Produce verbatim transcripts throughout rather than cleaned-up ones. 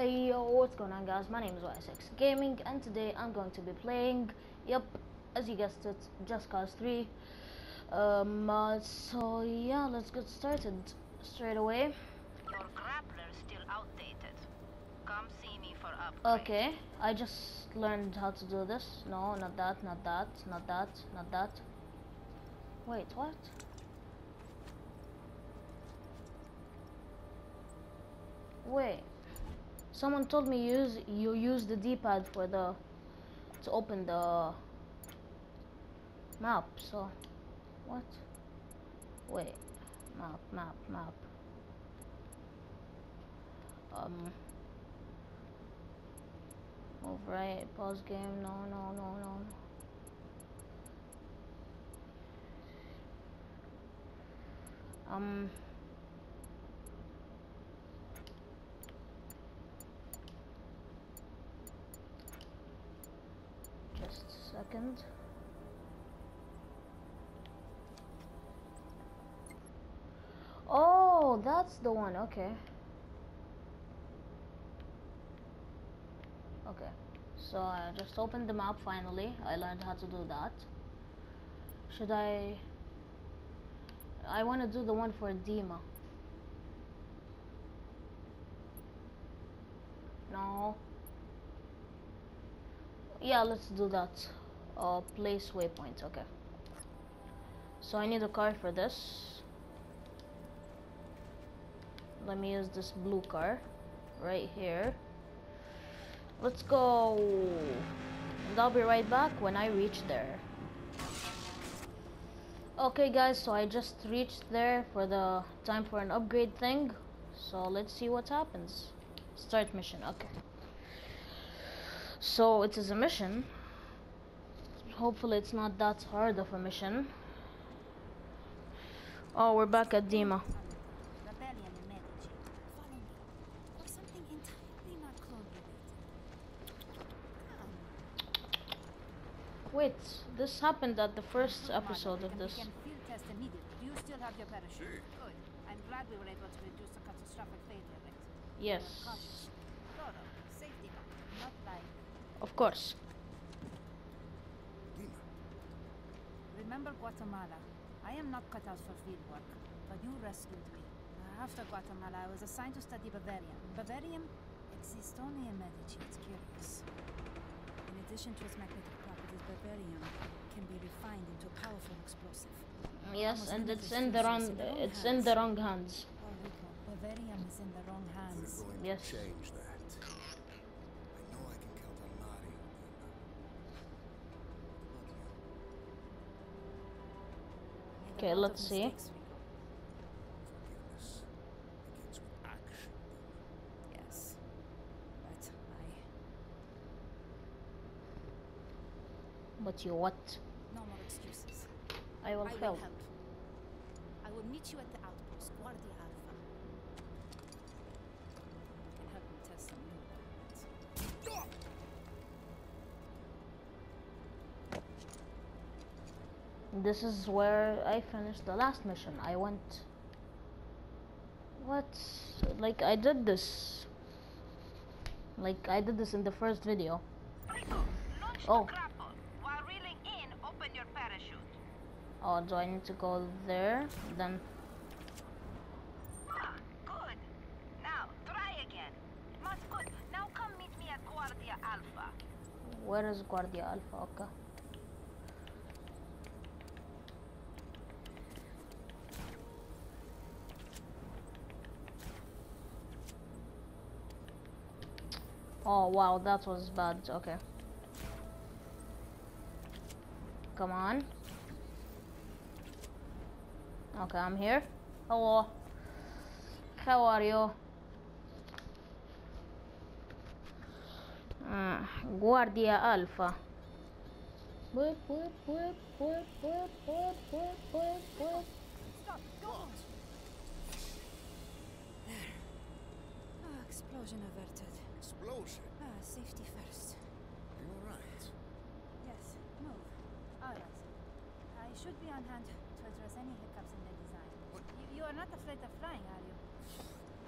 Hey yo, what's going on guys, my name is Y S X Gaming and today I'm going to be playing, yep, as you guessed it, Just Cause three. Um, uh, so yeah, let's get started straight away. Your grappler is still outdated. Come see me for upgrade. Okay, I just learned how to do this. No, not that, not that, not that, not that. Wait, what? Wait. Someone told me use you use the D-pad for the to open the map. So what? Wait, map, map, map. Um, move right. Pause game. No, no, no, no. Um. Second. Oh, that's the one. Okay. Okay. So I just opened the map finally. I learned how to do that. Should I? I want to do the one for Dima. No. Yeah, let's do that. Uh, place waypoint, okay. So I need a car for this. Let me use this blue car right here. Let's go. And I'll be right back when I reach there. Okay guys, so I just reached there for the time for an upgrade thing. So let's see what happens. Start mission, okay. So it is a mission. Hopefully it's not that hard of a mission. Oh, we're back at Dima. Wait, this happened at the first episode of this. Yes. Of course. Remember Guatemala. I am not cut out for field work, but you rescued me. After Guatemala, I was assigned to study Bavarian. Bavarian exists only in Medici, it's curious. In addition to its magnetic properties, Bavarian can be refined into a powerful explosive. Yes, and it's in the wrong it's in the wrong hands. Bavarian is in the wrong hands. Yes. Change that. I know I can count on Mari. Okay, let's see. Yes. But I But you what? No more excuses. I will I help. help. I will meet you at the outpost, Guardia Alpha. And help me test some new This is where I finished the last mission. I went... What? Like, I did this. Like, I did this in the first video. Rico, launch oh. the grapple. While reeling in, open your parachute. Oh, do I need to go there? Then... Ah, good. Now, try again. Must good. Now come meet me at Guardia Alpha. Where is Guardia Alpha? Okay. Oh wow, that was bad. Okay. Come on. Okay, I'm here. Hello. How are you? Mm, Guardia Alpha. Whip, whip, whip, whip, whip, whip, whip, whip, whip. Stop, don't. There. Oh, explosion averted. Explosion. Ah, safety first. You're right. Yes, move. All right. I should be on hand to address any hiccups in the design. You, you are not afraid of flying, are you?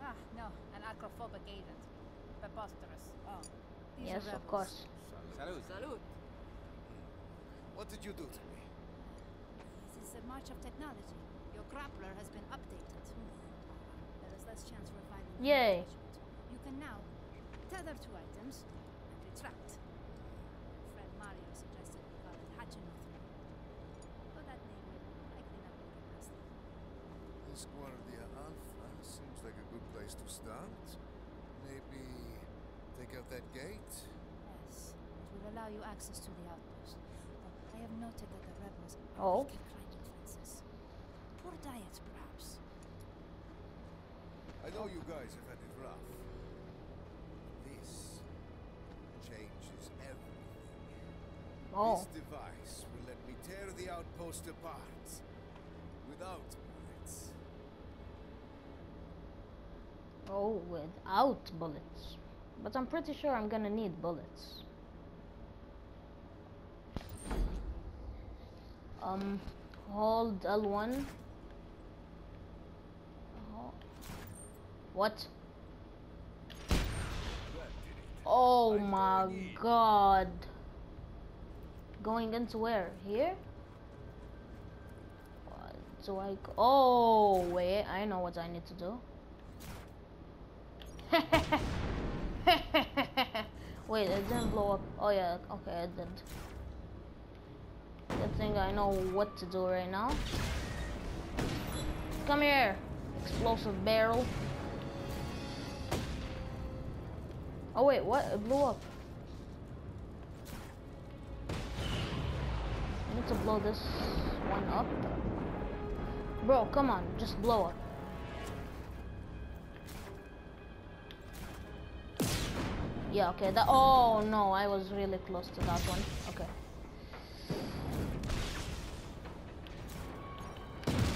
Ah, no, an acrophobic agent. But Yes, of course. Salud. Salud. What did you do to me? Since the march of technology, your grappler has been updated. There is less chance for finding. Yay. You can now tether two items and retract. Fred Mario suggested we call it Hachinothri. But that name will likely not be the best. This Guardia Alpha seems like a good place to start. Maybe take out that gate? Yes, it will allow you access to the outpost. But I have noted that the rebels are making kind defenses. Poor diet, perhaps. I know you guys have had it rough. This changes everything. Oh. This device will let me tear the outpost apart without bullets. Oh, without bullets. But I'm pretty sure I'm gonna need bullets. Um, hold L one. Oh. What? Oh my god. Going into where? Here? What do I go? Oh, wait, I know what I need to do. Wait, it didn't blow up. Oh yeah, okay, it did. Good thing I know what to do right now. Come here, explosive barrel. Oh wait, what? It blew up. I need to blow this one up. Bro, come on, just blow up. Yeah, okay, that, oh no, I was really close to that one, okay.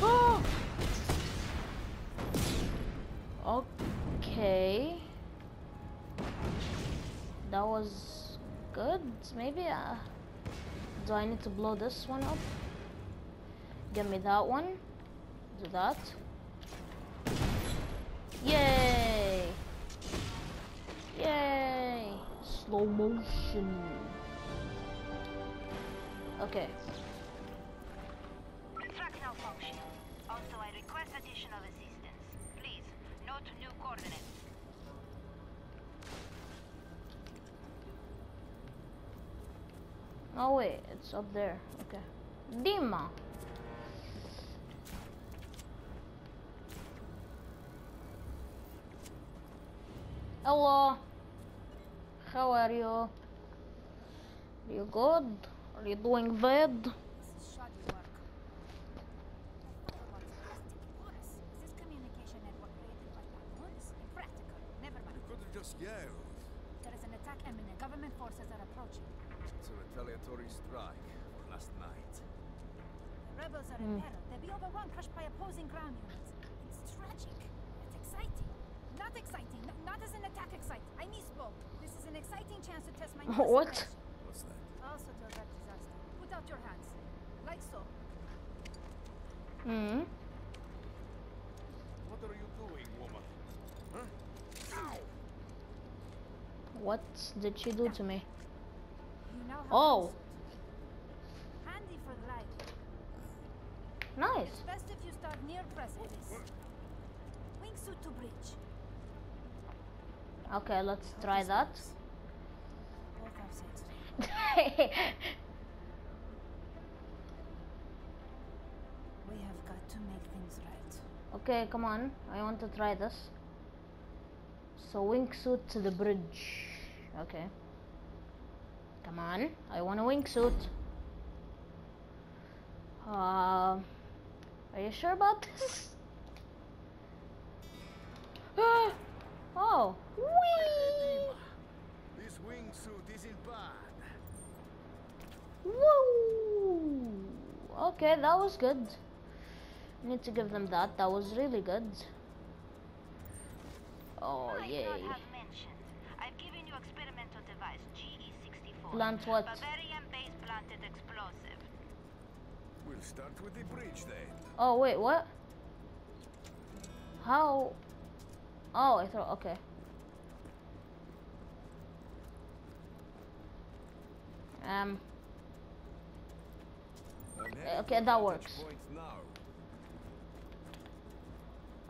Oh! Okay. That was good, maybe, uh, do I need to blow this one up? Give me that one, do that. Yay! Yay! Slow motion. Okay. Retract now function. Also, I request additional assistance. Please, note new coordinates. Oh wait, it's up there. Okay. Dima. Hello. How are you? Are you good? Are you doing bad? This is shoddy work. Is this communication network created by baboons? Impractical. Never mind. You could have just yelled. There is an attack imminent. Government forces are approaching. It's a retaliatory strike for last night. The rebels are mm. in peril. They'll be overrun, crushed by opposing ground units. It's tragic. It's exciting. Not exciting. No, not as an attack exciting. I misspoke. This is an exciting chance to test my knowledge. What? What's that? Also to avert disaster. Put out your hands. Like so. Hmm. What are you doing, woman? Huh? Ow. What did she do to me? You now have oh. Handy for life. Nice. It's best if you start near precipice. Wingsuit to bridge. Okay, let's try that. We have got to make things right. Okay, come on. I want to try this. So, wingsuit to the bridge. Okay. Come on. I want a wingsuit. Uh, are you sure about this? Oh, wee! This wingsuit isn't bad. Woo! Okay, that was good. Need to give them that. That was really good. Oh, yay. I have not mentioned. I've given you experimental device G E sixty-four. Plant what? Bavarian-based planted explosive. We'll start with the bridge then. Oh, wait, what? How? Oh, I thought, okay. Um, okay, that works.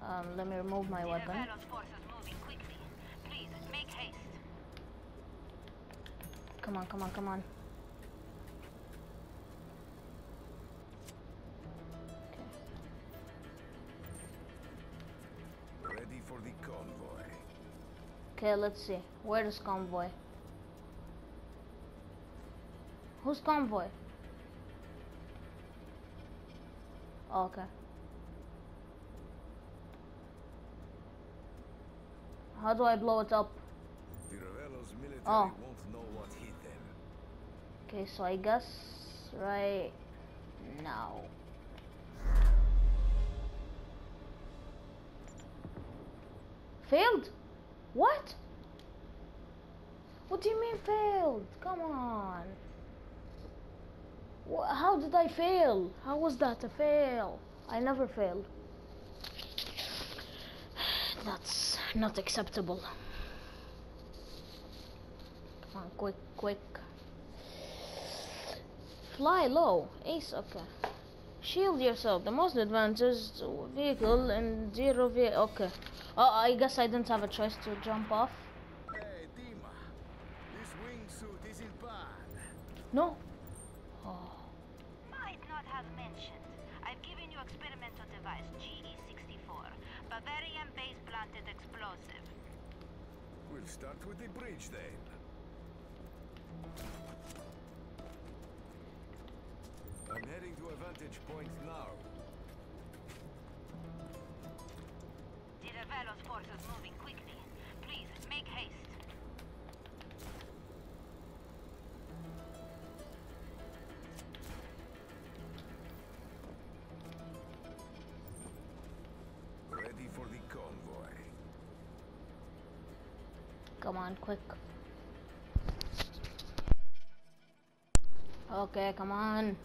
Um, let me remove my weapon. Come on, come on, come on. Ready for the convoy. Okay, let's see. Where is convoy? Who's convoy? Oh, okay. How do I blow it up? The Ravello's military oh. won't know what hit them. Okay, so I guess right now. Failed? What? What do you mean failed? Come on. Wh how did I fail? How was that a fail? I never failed. That's not acceptable. Come on, quick, quick. Fly low. Ace, okay. Shield yourself. The most advanced vehicle in zero V. Okay. Oh, I guess I didn't have a choice to jump off. Hey, Dima, this wingsuit isn't bad. No. Oh. Might not have mentioned. I've given you experimental device G E sixty-four, Bavarian base planted explosive. We'll start with the bridge then. I'm heading to a vantage point now. The Ravello's forces moving quickly. Please, make haste. Ready for the convoy. Come on, quick. Okay, come on.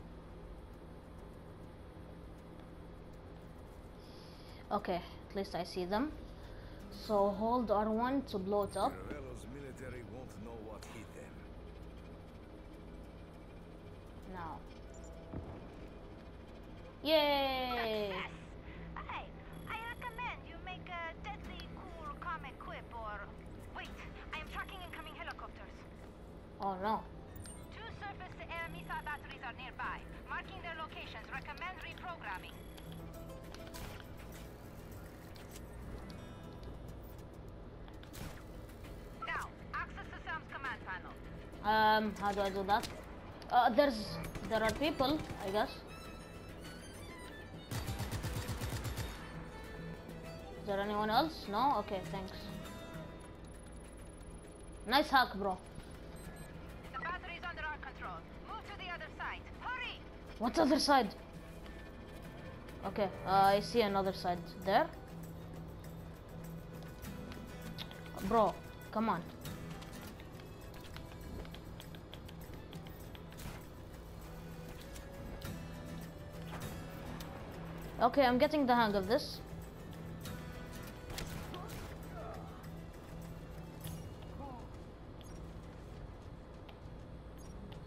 Okay. At least I see them. So hold R one to blow it up. Ravello's military won't know what hit them. Now. Yay! Yes. I, I recommend you make a deadly cool comic quip or... Wait, I am tracking incoming helicopters. Oh no. Two surface-to-air missile batteries are nearby. Marking their locations. Recommend reprogramming. Um, how do I do that? Uh, there's, there are people, I guess. Is there anyone else? No? Okay, thanks. Nice hack, bro. The battery is under our control. Move to the other side. Hurry! What other side? Okay, uh, I see another side there. Bro, come on. Okay, I'm getting the hang of this.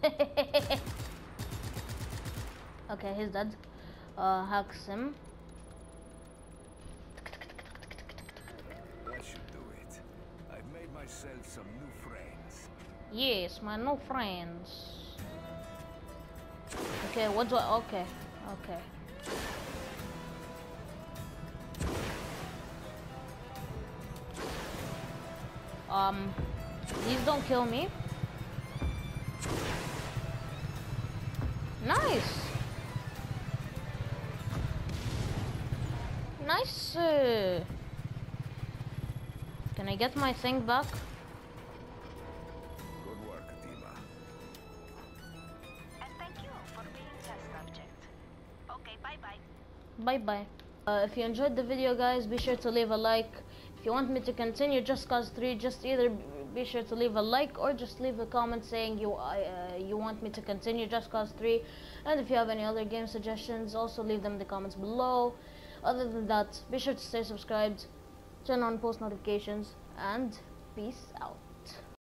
Okay, he's dead. Uh, hacks him. That should do it. I've made myself some new friends. Yes, my new friends. Okay, what do I... Okay, okay. Um, please don't kill me. Nice. Nice. Uh, can I get my thing back? Good work, Dima. And thank you for being test subject. Okay, bye-bye. Bye-bye. Uh, if you enjoyed the video, guys, be sure to leave a like. If you want me to continue Just Cause three, just either be sure to leave a like or just leave a comment saying you uh, you want me to continue Just Cause three. And if you have any other game suggestions, also leave them in the comments below. Other than that, be sure to stay subscribed, turn on post notifications, and peace out.